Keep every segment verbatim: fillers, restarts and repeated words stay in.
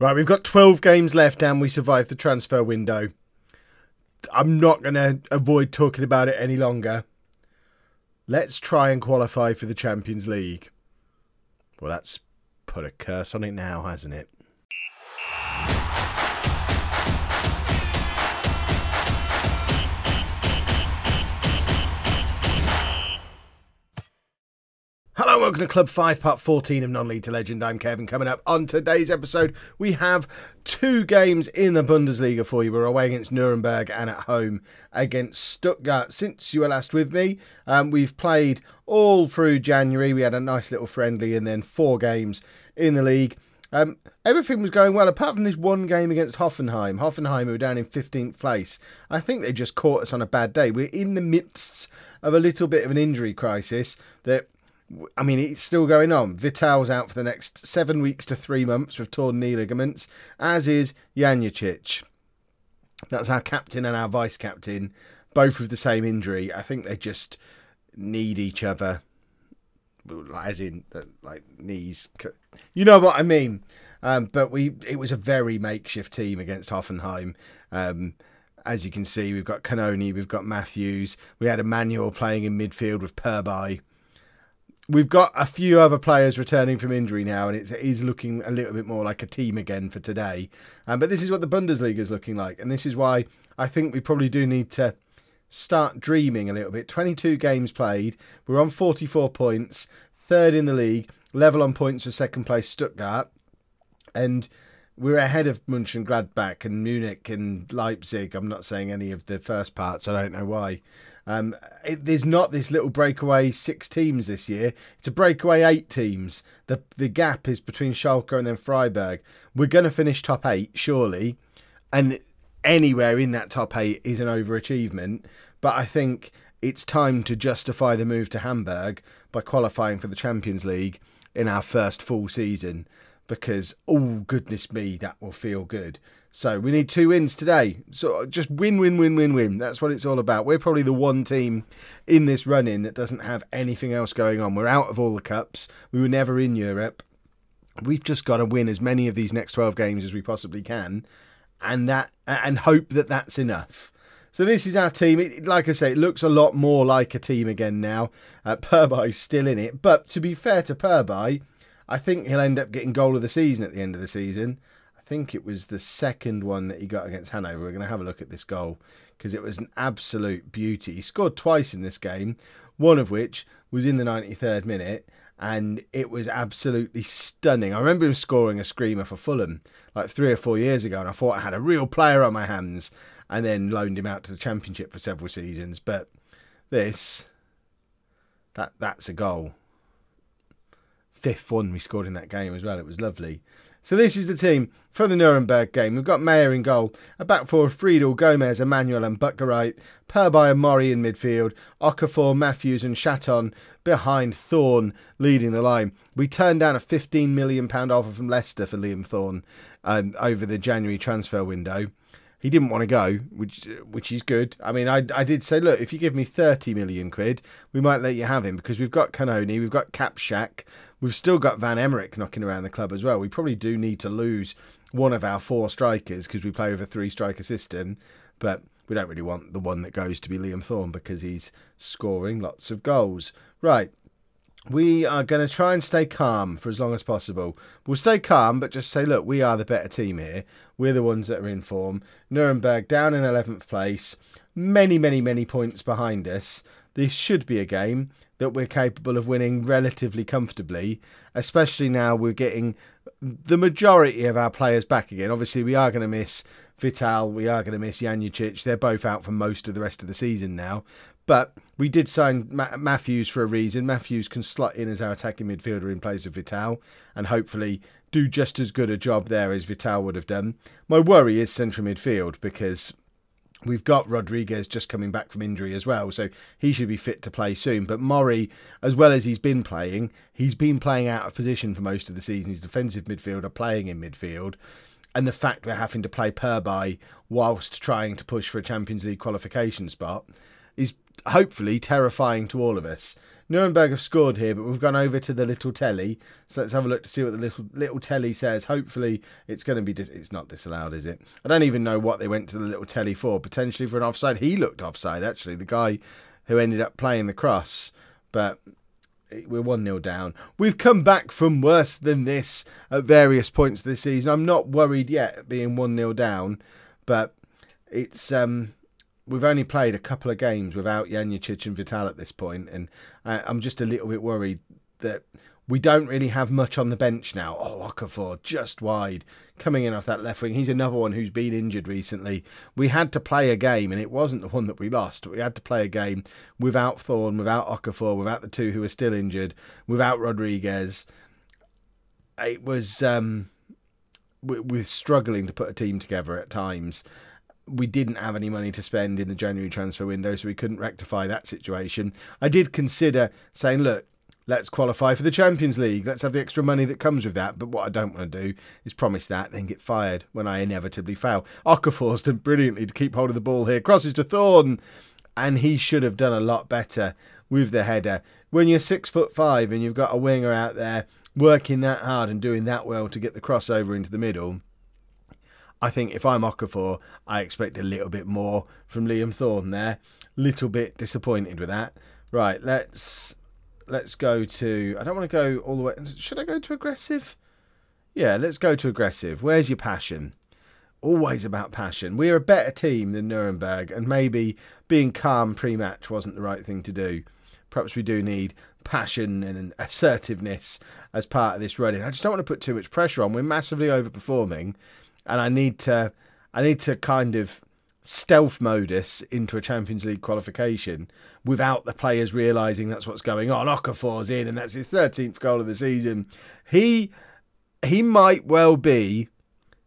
Right, we've got twelve games left and we survived the transfer window. I'm not going to avoid talking about it any longer. Let's try and qualify for the Champions League. Well, that's put a curse on it now, hasn't it? Hello, welcome to Club five, Part fourteen of Non-League to Legend. I'm Kevin. Coming up on today's episode, we have two games in the Bundesliga for you. We're away against Nuremberg and at home against Stuttgart. Since you were last with me, um, we've played all through January. We had a nice little friendly and then four games in the league. Um, everything was going well, apart from this one game against Hoffenheim. Hoffenheim were down in fifteenth place. I think they just caught us on a bad day. We're in the midst of a little bit of an injury crisis that... I mean, it's still going on. Vital's out for the next seven weeks to three months with torn knee ligaments, as is Janjičić. That's our captain and our vice-captain, both with the same injury. I think they just need each other, as in, like, knees. You know what I mean. Um, but we it was a very makeshift team against Hoffenheim. Um As you can see, we've got Canoni, we've got Matthews. We had Emmanuel playing in midfield with Perbay. We've got a few other players returning from injury now, and it's, it is looking a little bit more like a team again for today. Um, but this is what the Bundesliga is looking like, and this is why I think we probably do need to start dreaming a little bit. twenty-two games played. We're on forty-four points, third in the league, level on points for second place Stuttgart. And we're ahead of Mönchengladbach and Munich and Leipzig. I'm not saying any of the first parts. I don't know why. Um, it, there's not this little breakaway six teams this year. It's a breakaway eight teams. The the gap is between Schalke and then Freiburg. We're going to finish top eight, surely. And anywhere in that top eight is an overachievement. But I think it's time to justify the move to Hamburg by qualifying for the Champions League in our first full season. Because, oh, goodness me, that will feel good. So we need two wins today. So just win, win, win, win, win. That's what it's all about. We're probably the one team in this run-in that doesn't have anything else going on. We're out of all the cups. We were never in Europe. We've just got to win as many of these next twelve games as we possibly can and that and hope that that's enough. So this is our team. It, like I say, it looks a lot more like a team again now. Uh, Perbay's still in it. But to be fair to Perbay, I think he'll end up getting goal of the season at the end of the season. I think it was the second one that he got against Hanover. We're going to have a look at this goal because it was an absolute beauty. He scored twice in this game, one of which was in the ninety-third minute, and it was absolutely stunning. I remember him scoring a screamer for Fulham like three or four years ago, and I thought I had a real player on my hands, and then loaned him out to the Championship for several seasons. But this, that that's a goal. Fifth one we scored in that game as well. It was lovely. So this is the team for the Nuremberg game. We've got Meyer in goal. A back four of Friedel, Gomez, Emmanuel and Butkerite. Perbay and Mori in midfield. Okafor, Matthews and Chaton behind Thorne leading the line. We turned down a fifteen million pound offer from Leicester for Liam Thorne um, over the January transfer window. He didn't want to go, which which is good. I mean, I, I did say, look, if you give me thirty million quid, we might let you have him because we've got Canoni, we've got Capshack, we've still got Van Emmerich knocking around the club as well. We probably do need to lose one of our four strikers because we play with a three-striker system, but we don't really want the one that goes to be Liam Thorne because he's scoring lots of goals. Right. We are going to try and stay calm for as long as possible. We'll stay calm, but just say, look, we are the better team here. We're the ones that are in form. Nuremberg down in eleventh place. Many, many, many points behind us. This should be a game that we're capable of winning relatively comfortably, especially now we're getting the majority of our players back again. Obviously, we are going to miss Vital. We are going to miss Janjičić. They're both out for most of the rest of the season now. But we did sign Ma Matthews for a reason. Matthews can slot in as our attacking midfielder in place of Vital and hopefully do just as good a job there as Vital would have done. My worry is central midfield because we've got Rodriguez just coming back from injury as well, so he should be fit to play soon. But Mori, as well as he's been playing, he's been playing out of position for most of the season. He's defensive midfielder playing in midfield. And the fact we're having to play Perbay whilst trying to push for a Champions League qualification spot is hopefully terrifying to all of us. Nuremberg have scored here, but we've gone over to the little telly. So let's have a look to see what the little little telly says. Hopefully it's going to be... Dis it's not disallowed, is it? I don't even know what they went to the little telly for. Potentially for an offside. He looked offside, actually. The guy who ended up playing the cross. But... we're one nil down. We've come back from worse than this at various points this season. I'm not worried yet at being one nil down, but it's um, we've only played a couple of games without Janjičić and Vital at this point, and I, I'm just a little bit worried that we don't really have much on the bench now. Oh, Okafor, just wide, coming in off that left wing. He's another one who's been injured recently. We had to play a game, and it wasn't the one that we lost, but we had to play a game without Thorne, without Okafor, without the two who were still injured, without Rodriguez. It was... Um, we, we're struggling to put a team together at times. We didn't have any money to spend in the January transfer window, so we couldn't rectify that situation. I did consider saying, look, let's qualify for the Champions League. Let's have the extra money that comes with that. But what I don't want to do is promise that, then get fired when I inevitably fail. Okafor's done brilliantly to keep hold of the ball here. Crosses to Thorne. And he should have done a lot better with the header. When you're six foot five and you've got a winger out there working that hard and doing that well to get the crossover into the middle, I think if I'm Okafor, I expect a little bit more from Liam Thorne there. Little bit disappointed with that. Right, let's... Let's go to... I don't want to go all the way... Should I go to aggressive? Yeah, let's go to aggressive. Where's your passion? Always about passion. We're a better team than Nuremberg, and maybe being calm pre-match wasn't the right thing to do. Perhaps we do need passion and assertiveness as part of this running. I just don't want to put too much pressure on. We're massively overperforming, and I need to, I need to kind of... stealth modus into a Champions League qualification without the players realising that's what's going on. Okafor's in, and that's his thirteenth goal of the season. He he might well be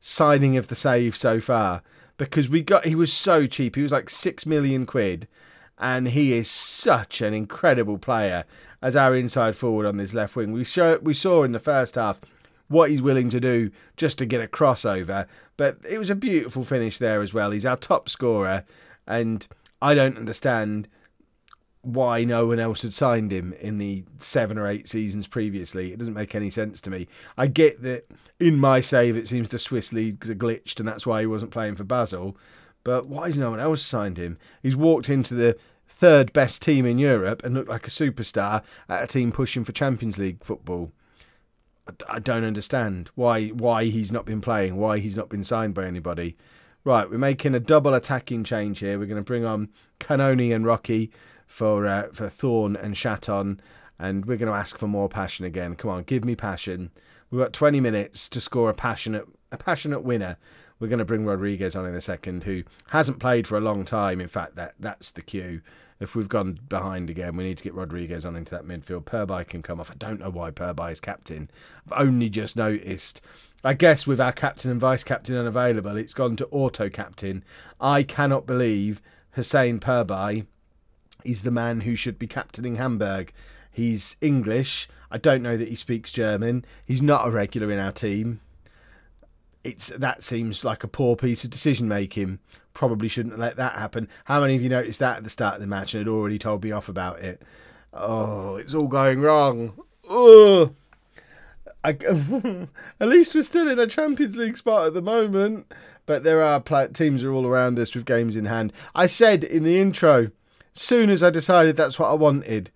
signing of the save so far, because we got he was so cheap. He was like six million quid, and he is such an incredible player as our inside forward on this left wing. We show we saw in the first half what he's willing to do just to get a crossover. But it was a beautiful finish there as well. He's our top scorer, and I don't understand why no one else had signed him in the seven or eight seasons previously. It doesn't make any sense to me. I get that in my save it seems the Swiss leagues are glitched, and that's why he wasn't playing for Basel. But why has no one else signed him? He's walked into the third best team in Europe and looked like a superstar at a team pushing for Champions League football. I don't understand why why he's not been playing, why he's not been signed by anybody. Right, we're making a double attacking change here. We're going to bring on Canoni and Rocky for uh, for Thorne and Chaton, and we're going to ask for more passion again. Come on, give me passion. We've got twenty minutes to score a passionate a passionate winner. We're going to bring Rodriguez on in a second, who hasn't played for a long time. In fact, that that's the cue. If we've gone behind again, we need to get Rodriguez on into that midfield. Perbaix can come off. I don't know why Perbaix is captain. I've only just noticed. I guess with our captain and vice-captain unavailable, it's gone to auto-captain. I cannot believe Hussein Purby is the man who should be captaining Hamburg. He's English. I don't know that he speaks German. He's not a regular in our team. It's, that seems like a poor piece of decision-making. Probably shouldn't have let that happen. How many of you noticed that at the start of the match and had already told me off about it? Oh, it's all going wrong. Oh, I, at least we're still in a Champions League spot at the moment. But there are teams are all around us with games in hand. I said in the intro, as soon as I decided that's what I wanted.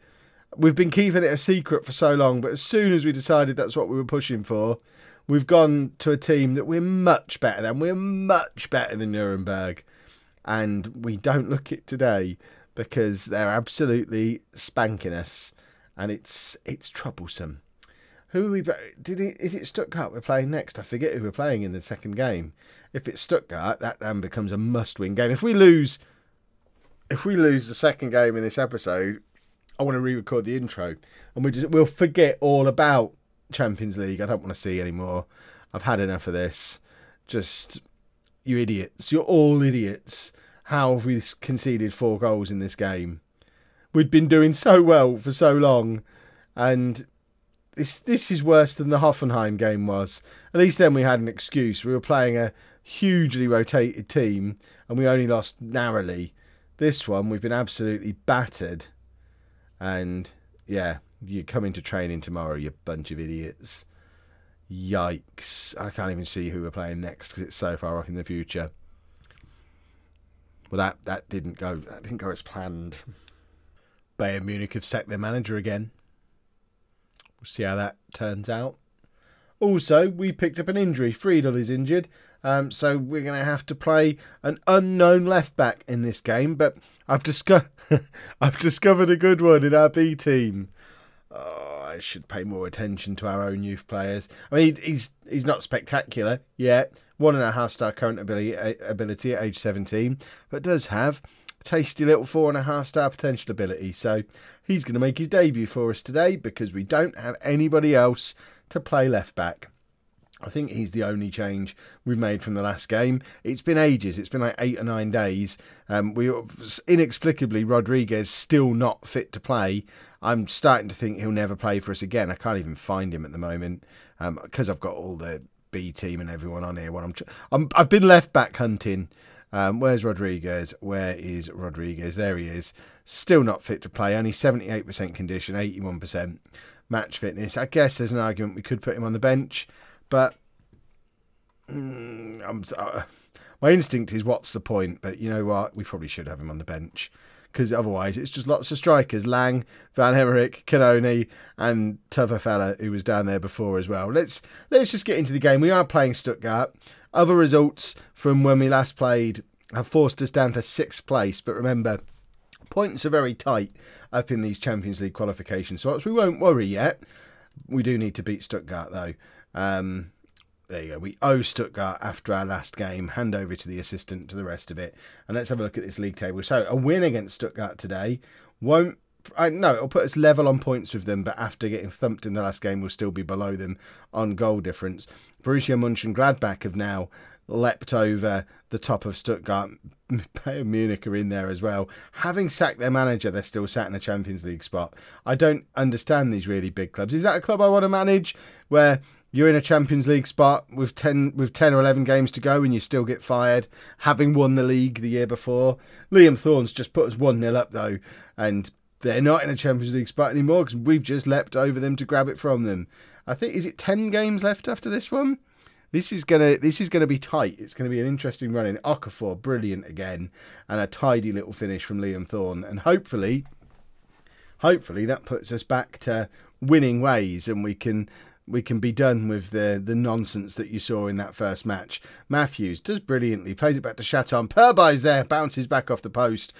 We've been keeping it a secret for so long, but as soon as we decided that's what we were pushing for, we've gone to a team that we're much better than. We're much better than Nuremberg. And we don't look it today, because they're absolutely spanking us. And it's it's troublesome. Who are we... Did it, is it Stuttgart we're playing next? I forget who we're playing in the second game. If it's Stuttgart, that then becomes a must-win game. If we lose... If we lose the second game in this episode, I want to re-record the intro. And we just, we'll forget all about Champions League. I don't want to see anymore. I've had enough of this. Just, you idiots. You're all idiots. How have we conceded four goals in this game? We'd been doing so well for so long, and this this is worse than the Hoffenheim game was. At least then we had an excuse. We were playing a hugely rotated team, and we only lost narrowly. This one, we've been absolutely battered, and yeah, you're coming to training tomorrow, you bunch of idiots. Yikes. I can't even see who we're playing next because it's so far off in the future. Well, that, that didn't go that didn't go as planned. Bayern Munich have sacked their manager again. We'll see how that turns out. Also, we picked up an injury. Friedel is injured, um, so we're going to have to play an unknown left back in this game. But I've disco I've discovered a good one in our B team. Oh, I should pay more attention to our own youth players. I mean, he's he's not spectacular yet. One and a half star current ability, ability at age seventeen, but does have a tasty little four and a half star potential ability. So he's going to make his debut for us today because we don't have anybody else to play left back. I think he's the only change we've made from the last game. It's been ages. It's been like eight or nine days. Um, we inexplicably, Rodriguez still not fit to play. I'm starting to think he'll never play for us again. I can't even find him at the moment because um, I've got all the B team and everyone on here. When I'm, I'm I've been left back hunting. Um, where's Rodriguez? Where is Rodriguez? There he is. Still not fit to play. Only seventy-eight percent condition, eighty-one percent match fitness. I guess there's an argument we could put him on the bench, but mm, I'm, uh, my instinct is what's the point? But you know what? We probably should have him on the bench because otherwise it's just lots of strikers. Lang, Van Emmerich, Canoni, and t'other fella who was down there before as well. Let's let's just get into the game. We are playing Stuttgart. Other results from when we last played have forced us down to sixth place. But remember, points are very tight up in these Champions League qualification slots. We won't worry yet. We do need to beat Stuttgart, though. Um, there you go. We owe Stuttgart after our last game. Hand over to the assistant to the rest of it. And let's have a look at this league table. So a win against Stuttgart today won't... I, no, it'll put us level on points with them, but after getting thumped in the last game, we'll still be below them on goal difference. Borussia Mönchengladbach have now leapt over the top of Stuttgart. Bayern Munich are in there as well. Having sacked their manager, they're still sat in the Champions League spot. I don't understand these really big clubs. Is that a club I want to manage where you're in a Champions League spot with ten with ten or eleven games to go and you still get fired, having won the league the year before? Liam Thorne's just put us one nil up, though, and they're not in a Champions League spot anymore because we've just leapt over them to grab it from them. I think, is it ten games left after this one? This is gonna this is gonna be tight. It's gonna be an interesting run in. Okafor, brilliant again, and a tidy little finish from Liam Thorne. And hopefully, hopefully that puts us back to winning ways, and we can we can be done with the the nonsense that you saw in that first match. Matthews does brilliantly, plays it back to Chaton. Perbaix there, bounces back off the post.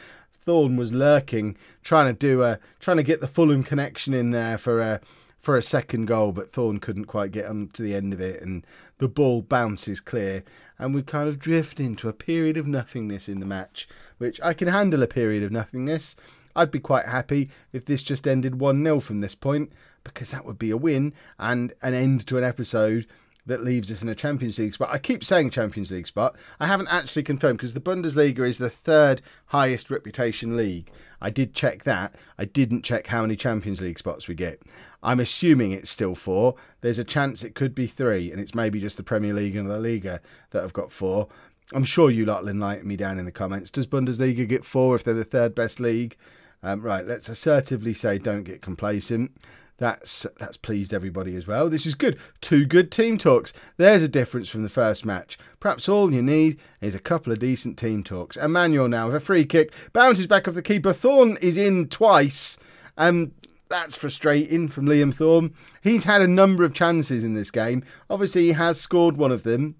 Thorne was lurking, trying to do a trying to get the Fulham connection in there for a for a second goal, but Thorne couldn't quite get on to the end of it, and the ball bounces clear, and we kind of drift into a period of nothingness in the match, which I can handle a period of nothingness. I'd be quite happy if this just ended one nil from this point, because that would be a win and an end to an episode that leaves us in a Champions League spot. I keep saying Champions League spot. I haven't actually confirmed because the Bundesliga is the third highest reputation league. I did check that. I didn't check how many Champions League spots we get. I'm assuming it's still four. There's a chance it could be three, and it's maybe just the Premier League and La Liga that have got four. I'm sure you lot will enlighten me down in the comments. Does Bundesliga get four if they're the third best league? Um, right, let's assertively say don't get complacent. That's that's pleased everybody as well. This is good. Two good team talks. There's a difference from the first match. Perhaps all you need is a couple of decent team talks. Emmanuel now with a free kick. Bounces back off the keeper. Thorne is in twice. Um, that's frustrating from Liam Thorne. He's had a number of chances in this game. Obviously, he has scored one of them.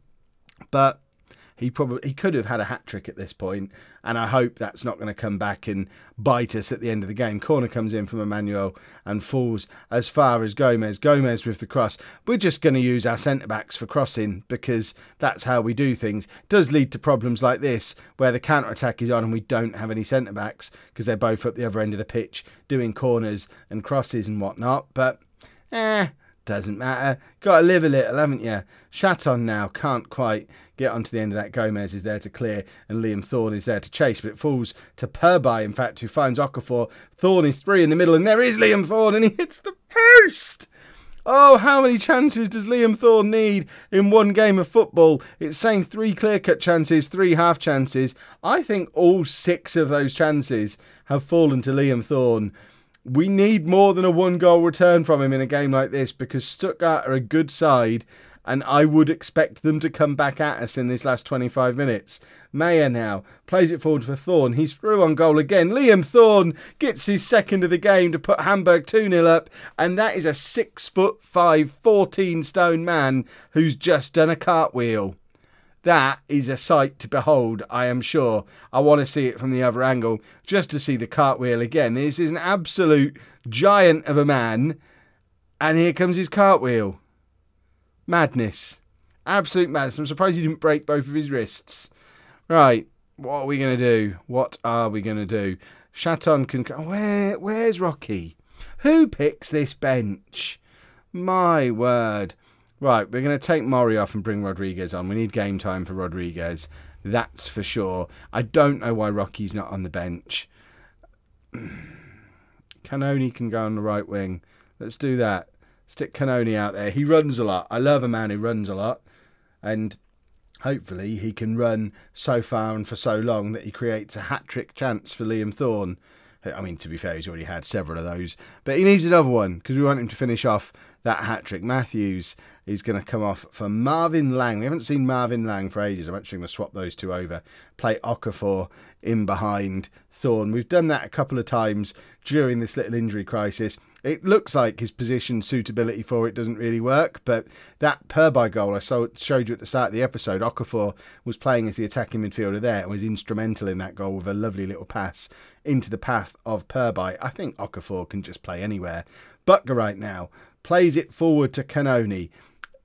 But he probably he could have had a hat-trick at this point, and I hope that's not going to come back and bite us at the end of the game. Corner comes in from Emmanuel and falls as far as Gomez. Gomez with the cross. We're just going to use our centre-backs for crossing because that's how we do things. It does lead to problems like this where the counter-attack is on and we don't have any centre-backs because they're both up the other end of the pitch doing corners and crosses and whatnot. But, eh... doesn't matter. Got to live a little, haven't you? Chaton now can't quite get onto the end of that. Gomez is there to clear and Liam Thorne is there to chase, but it falls to Perbay, in fact, who finds Okafor. Thorne is three in the middle and there is Liam Thorne and he hits the post. Oh, how many chances does Liam Thorne need in one game of football? It's saying three clear-cut chances, three half chances. I think all six of those chances have fallen to Liam Thorne. we need more than a one-goal return from him in a game like this, because Stuttgart are a good side and I would expect them to come back at us in these last twenty-five minutes. Meyer now plays it forward for Thorne. He's through on goal again. Liam Thorne gets his second of the game to put Hamburg two nil up. And that is a six foot five, fourteen stone man who's just done a cartwheel. That is a sight to behold, I am sure. I want to see it from the other angle just to see the cartwheel again. This is an absolute giant of a man. And here comes his cartwheel. Madness. Absolute madness. I'm surprised he didn't break both of his wrists. Right, what are we going to do? What are we going to do? Chaton can... Where, where's Rocky? Who picks this bench? My word. Right, we're going to take Mori off and bring Rodriguez on. We need game time for Rodriguez. That's for sure. I don't know why Rocky's not on the bench. Canoni can go on the right wing. Let's do that. Stick Canoni out there. He runs a lot. I love a man who runs a lot. And... hopefully he can run so far and for so long that he creates a hat-trick chance for Liam Thorne. I mean, to be fair, he's already had several of those. But he needs another one because we want him to finish off that hat-trick. Matthews is going to come off for Marvin Lang. We haven't seen Marvin Lang for ages. I'm actually going to swap those two over. Play Okafor in behind Thorne. We've done that a couple of times during this little injury crisis. It looks like his position suitability for it doesn't really work, but that Perbay goal I showed you at the start of the episode, Okafor was playing as the attacking midfielder there and was instrumental in that goal with a lovely little pass into the path of Perbay. I think Okafor can just play anywhere. Butkerite now plays it forward to Canoni.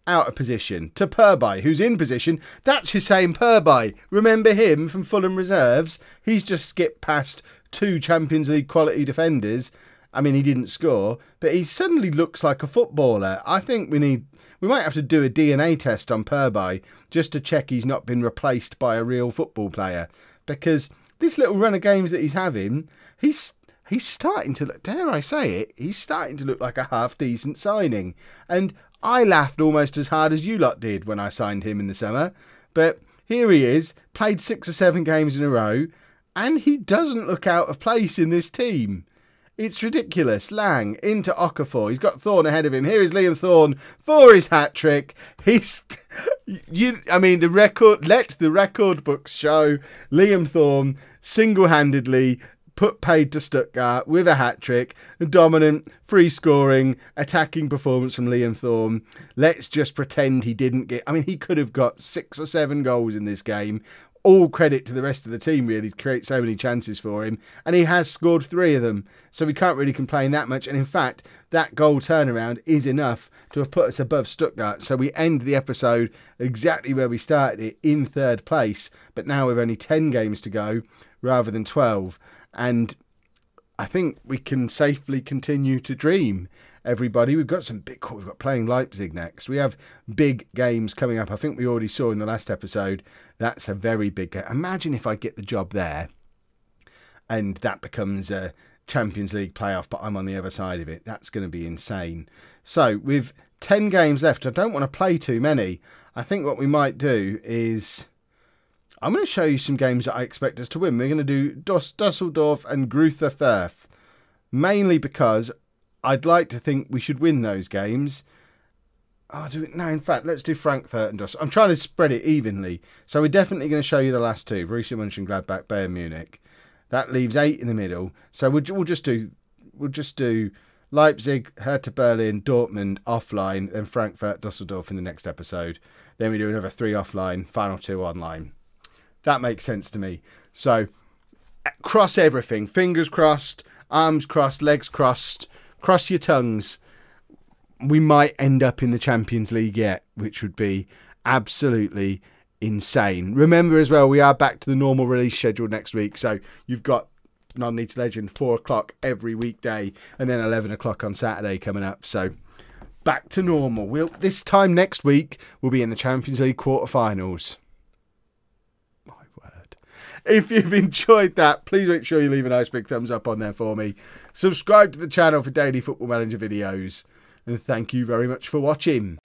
Out of position to Perbay, who's in position. That's Hussein Purby. Remember him from Fulham Reserves? He's just skipped past two Champions League quality defenders. I mean, he didn't score, but he suddenly looks like a footballer. I think we need, we might have to do a D N A test on Perbay just to check he's not been replaced by a real football player. Because this little run of games that he's having, he's he's starting to look, dare I say it, he's starting to look like a half-decent signing. And I laughed almost as hard as you lot did when I signed him in the summer. But here he is, played six or seven games in a row, and he doesn't look out of place in this team. It's ridiculous. Lang into Okafor. He's got Thorne ahead of him. Here is Liam Thorne for his hat trick. He's, you, I mean, the record. Let the record books show Liam Thorne single-handedly put paid to Stuttgart with a hat trick. Dominant, free-scoring, attacking performance from Liam Thorne. Let's just pretend he didn't get. I mean, he could have got six or seven goals in this game. All credit to the rest of the team, really, to create so many chances for him. And he has scored three of them, so we can't really complain that much. And in fact, that goal turnaround is enough to have put us above Stuttgart. So we end the episode exactly where we started it, in third place. But now we've only ten games to go rather than twelve. And I think we can safely continue to dream, everybody. We've got some big... We've got playing Leipzig next. We have big games coming up. I think we already saw in the last episode. That's a very big game. Imagine if I get the job there and that becomes a Champions League playoff, but I'm on the other side of it. That's going to be insane. So with ten games left, I don't want to play too many. I think what we might do is... I'm going to show you some games that I expect us to win. We're going to do Duss Dusseldorf and Greuther Fürth, mainly because... I'd like to think we should win those games. Oh, do it. No, in fact, let's do Frankfurt and Dusseldorf. I'm trying to spread it evenly. So we're definitely going to show you the last two. Borussia Mönchengladbach, Bayern Munich. That leaves eight in the middle. So we'll, we'll just do we'll just do Leipzig, Hertha Berlin, Dortmund offline, then Frankfurt, Dusseldorf in the next episode. Then we do another three offline, final two online. That makes sense to me. So cross everything. Fingers crossed, arms crossed, legs crossed. Cross your tongues. We might end up in the Champions League yet, which would be absolutely insane. Remember as well, we are back to the normal release schedule next week. So you've got Non-League to Legend, four o'clock every weekday, and then eleven o'clock on Saturday coming up. So back to normal. We'll, this time next week, we'll be in the Champions League quarterfinals. If you've enjoyed that, please make sure you leave a nice big thumbs up on there for me. Subscribe to the channel for daily Football Manager videos. And thank you very much for watching.